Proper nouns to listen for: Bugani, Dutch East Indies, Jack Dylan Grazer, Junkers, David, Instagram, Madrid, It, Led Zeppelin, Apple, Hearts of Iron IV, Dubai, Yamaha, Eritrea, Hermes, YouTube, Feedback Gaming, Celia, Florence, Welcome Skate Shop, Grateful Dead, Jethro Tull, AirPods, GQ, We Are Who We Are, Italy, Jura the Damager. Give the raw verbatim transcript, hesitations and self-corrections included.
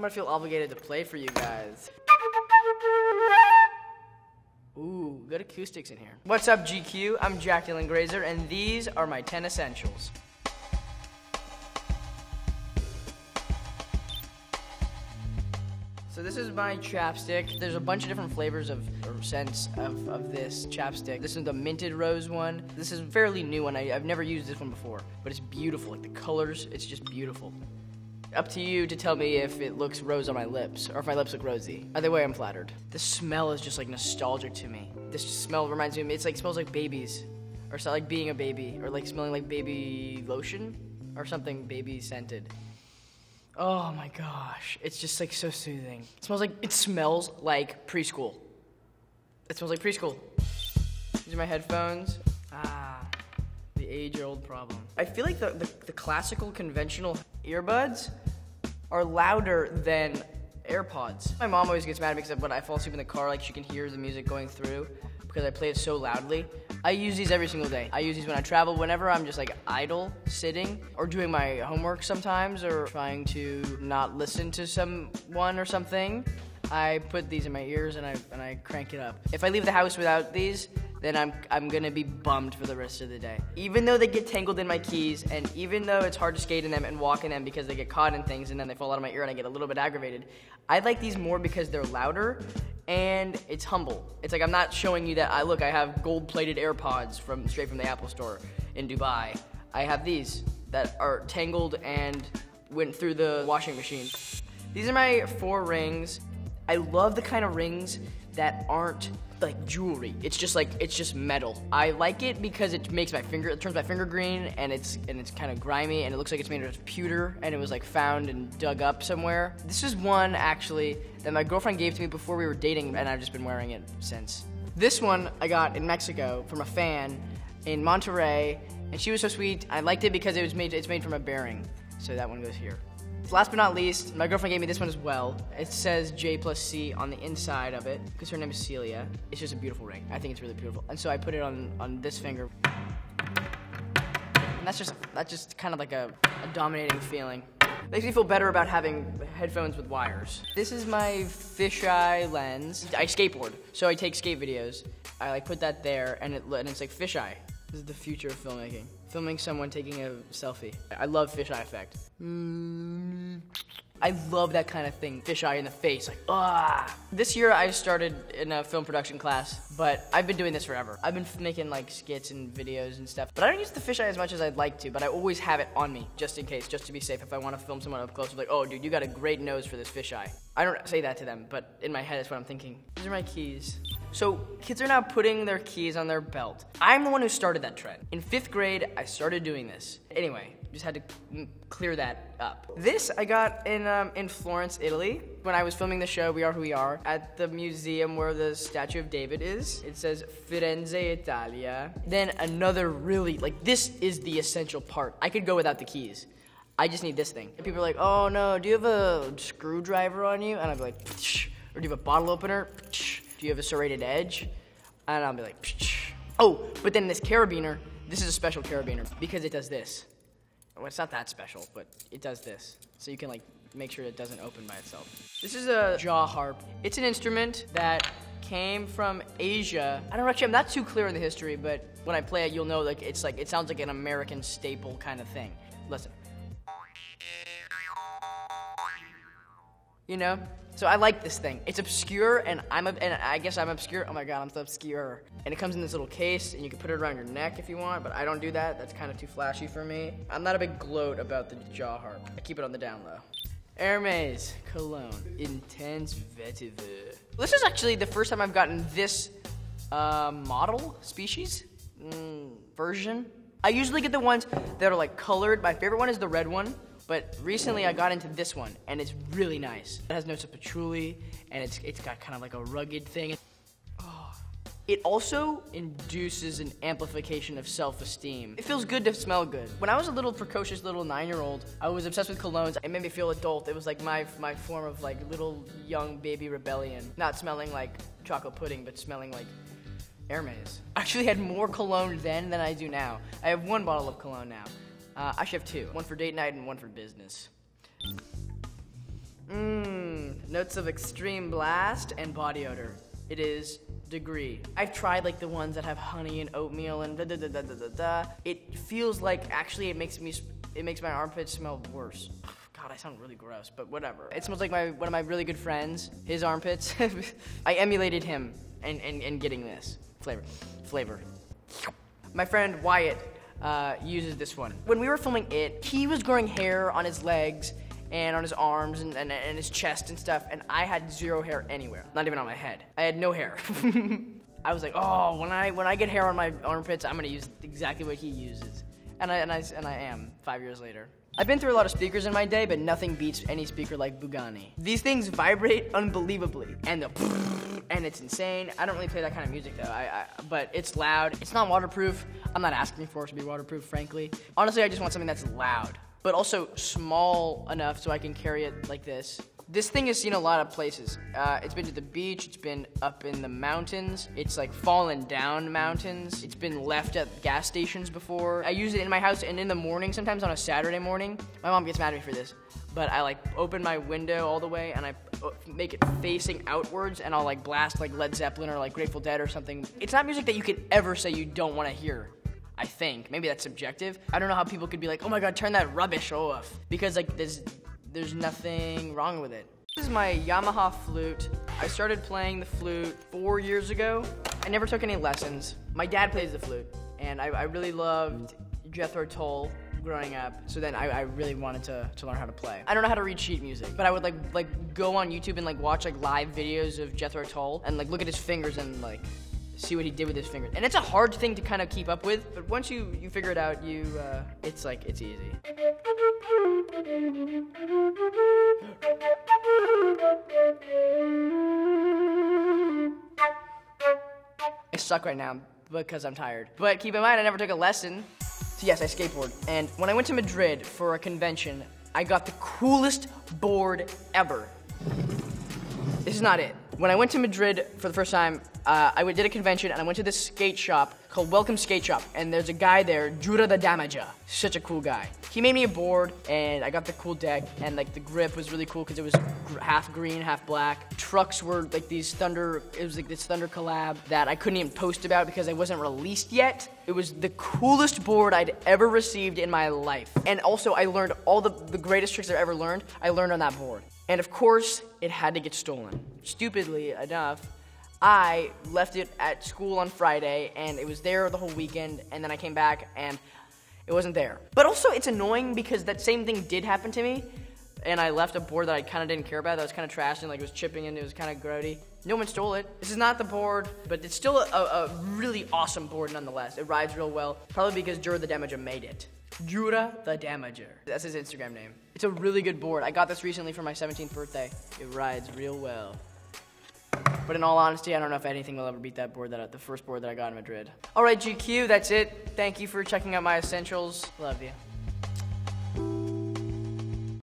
I'm gonna feel obligated to play for you guys. Ooh, good acoustics in here. What's up, G Q? I'm Jack Dylan Grazer, and these are my ten essentials. So this is my chapstick. There's a bunch of different flavors of, or scents of, of this chapstick. This is the minted rose one. This is a fairly new one. I, I've never used this one before, but it's beautiful. Like the colors, it's just beautiful. Up to you to tell me if it looks rose on my lips, or if my lips look rosy. Either way, I'm flattered. This smell is just like nostalgic to me. This smell reminds me of, it's like smells like babies, or so, like being a baby, or like smelling like baby lotion, or something baby scented. Oh my gosh, it's just like so soothing. It smells like, it smells like preschool. It smells like preschool. These are my headphones. Ah, the age-old problem. I feel like the, the, the classical conventional earbuds are louder than AirPods. My mom always gets mad at me because when I fall asleep in the car, like she can hear the music going through because I play it so loudly. I use these every single day. I use these when I travel, whenever I'm just like idle, sitting, or doing my homework sometimes, or trying to not listen to someone or something. I put these in my ears and I, and I crank it up. If I leave the house without these, then I'm, I'm gonna be bummed for the rest of the day. Even though they get tangled in my keys, and even though it's hard to skate in them and walk in them because they get caught in things and then they fall out of my ear and I get a little bit aggravated, I like these more because they're louder and it's humble. It's like I'm not showing you that, I look, I have gold-plated AirPods from straight from the Apple store in Dubai. I have these that are tangled and went through the washing machine. These are my four rings. I love the kind of rings that aren't like jewelry. It's just like, it's just metal. I like it because it makes my finger, it turns my finger green, and it's and it's kind of grimy, and it looks like it's made out of pewter, and it was like found and dug up somewhere. This is one actually that my girlfriend gave to me before we were dating, and I've just been wearing it since. This one I got in Mexico from a fan in Monterey, and she was so sweet. I liked it because it was made, it's made from a bearing, so that one goes here. Last but not least, my girlfriend gave me this one as well. It says J plus C on the inside of it, because her name is Celia. It's just a beautiful ring. I think it's really beautiful. And so I put it on, on this finger. And that's just, that's just kind of like a, a dominating feeling. Makes me feel better about having headphones with wires. This is my fisheye lens. I skateboard, so I take skate videos. I like put that there, and, it, and it's like fisheye. This is the future of filmmaking. Filming someone taking a selfie. I love fisheye effect. Mm. I love that kind of thing, fisheye in the face, like, ah. This year I started in a film production class, but I've been doing this forever. I've been making like skits and videos and stuff, but I don't use the fisheye as much as I'd like to, but I always have it on me, just in case, just to be safe. If I wanna film someone up close, I'm like, oh dude, you got a great nose for this fisheye. I don't say that to them, but in my head, that's what I'm thinking. These are my keys. So kids are now putting their keys on their belt. I'm the one who started that trend. In fifth grade, I started doing this. Anyway, just had to clear that up. This I got in um, in Florence, Italy, when I was filming the show We Are Who We Are, at the museum where the statue of David is. It says Firenze, Italia. Then another really, like this is the essential part. I could go without the keys. I just need this thing. And people are like, oh no, do you have a screwdriver on you? And I'd be like, psh. Or do you have a bottle opener? Psh. Do you have a serrated edge? And I'll be like, psh. Oh, but then this carabiner, this is a special carabiner because it does this. Well, it's not that special, but it does this. So you can like make sure it doesn't open by itself. This is a jaw harp. It's an instrument that came from Asia. I don't know, actually, I'm not too clear in the history, but when I play it, you'll know like it's like, it sounds like an American staple kind of thing. Listen. You know? So I like this thing. It's obscure, and I'm a, and I guess I'm obscure. Oh my god, I'm so obscure. And it comes in this little case, and you can put it around your neck if you want, but I don't do that. That's kind of too flashy for me. I'm not a big gloat about the jaw harp. I keep it on the down low. Hermes cologne, intense vetiver. This is actually the first time I've gotten this uh, model species mm, version. I usually get the ones that are like colored. My favorite one is the red one. But recently I got into this one, and it's really nice. It has notes of patchouli, and it's, it's got kind of like a rugged thing. Oh. It also induces an amplification of self-esteem. It feels good to smell good. When I was a little precocious little nine-year-old, I was obsessed with colognes. It made me feel adult. It was like my, my form of like little young baby rebellion. Not smelling like chocolate pudding, but smelling like Hermes. I actually had more cologne then than I do now. I have one bottle of cologne now. Uh, I should have two, one for date night and one for business. Mmm. Notes of extreme blast and body odor. It is degree. I've tried like the ones that have honey and oatmeal and da da da da da da da. It feels like actually it makes me, it makes my armpits smell worse. God, I sound really gross, but whatever. It smells like my one of my really good friends, his armpits. I emulated him and and and getting this flavor, flavor. My friend Wyatt uh, uses this one. When we were filming It, he was growing hair on his legs and on his arms and, and, and his chest and stuff, and I had zero hair anywhere, not even on my head. I had no hair. I was like, oh, when I when I get hair on my armpits, I'm gonna use exactly what he uses, and I, and I, and I am, five years later. I've been through a lot of speakers in my day, but nothing beats any speaker like Bugani. These things vibrate unbelievably, and the and it's insane. I don't really play that kind of music though, I, I, but it's loud. It's not waterproof. I'm not asking for it to be waterproof, frankly. Honestly, I just want something that's loud, but also small enough so I can carry it like this. This thing has seen a lot of places. Uh, it's been to the beach, it's been up in the mountains, it's like fallen down mountains, it's been left at gas stations before. I use it in my house and in the morning, sometimes on a Saturday morning. My mom gets mad at me for this, but I like open my window all the way and I make it facing outwards and I'll like blast like Led Zeppelin or like Grateful Dead or something. It's not music that you could ever say you don't want to hear. I think, maybe that's subjective. I don't know how people could be like, oh my God, turn that rubbish off. Because like, there's, there's nothing wrong with it. This is my Yamaha flute. I started playing the flute four years ago. I never took any lessons. My dad plays the flute, and I, I really loved Jethro Tull growing up. So then I, I really wanted to, to learn how to play. I don't know how to read sheet music, but I would like like go on YouTube and like watch like live videos of Jethro Tull and like look at his fingers and like, see what he did with his fingers. And it's a hard thing to kind of keep up with, but once you, you figure it out, you, uh, it's like, it's easy. I suck right now because I'm tired. But keep in mind, I never took a lesson. So yes, I skateboard. And when I went to Madrid for a convention, I got the coolest board ever. This is not it. When I went to Madrid for the first time, uh, I did a convention and I went to this skate shop called Welcome Skate Shop, and there's a guy there, Jura the Damager, such a cool guy. He made me a board and I got the cool deck, and like the grip was really cool because it was half green, half black. Trucks were like these thunder, it was like this thunder collab that I couldn't even post about because it wasn't released yet. It was the coolest board I'd ever received in my life. And also I learned all the, the greatest tricks I've ever learned, I learned on that board. And of course, it had to get stolen. Stupidly enough, I left it at school on Friday, and it was there the whole weekend, and then I came back, and it wasn't there. But also, it's annoying because that same thing did happen to me, and I left a board that I kind of didn't care about, that was kind of trashed, and like it was chipping, and it was kind of grody. No one stole it. This is not the board, but it's still a, a really awesome board nonetheless. It rides real well, probably because Jura the Damager made it. Jura the Damager. That's his Instagram name. It's a really good board. I got this recently for my seventeenth birthday. It rides real well. But in all honesty, I don't know if anything will ever beat that board, that I, the first board that I got in Madrid. All right, G Q, that's it. Thank you for checking out my essentials. Love you.